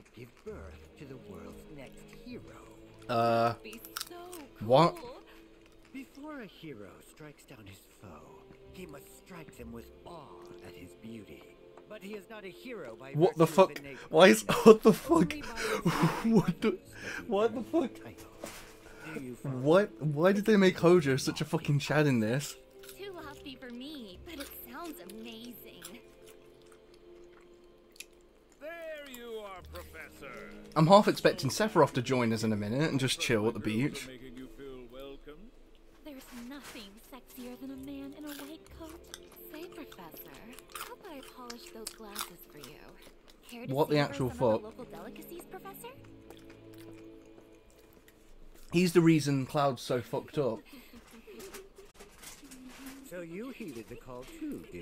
help give birth to the world's next hero. Be so cool. What? Before a hero strikes down his foe, he must strike them with awe at his beauty. But he is not a hero by what the fuck? Why is what the fuck? What the fuck? What? Why did they make Hojo such a fucking chad in this? Too lofty for me, but it sounds amazing. There you are, Professor. I'm half expecting Sephiroth to join us in a minute and just chill at the beach. There's nothing sexier than a man in a white coat. Say, Professor, how about I polish those glasses for you? Care to what the actual fuck? Local delicacies, Professor? He's the reason Cloud's so fucked up. So you heeded the call too, did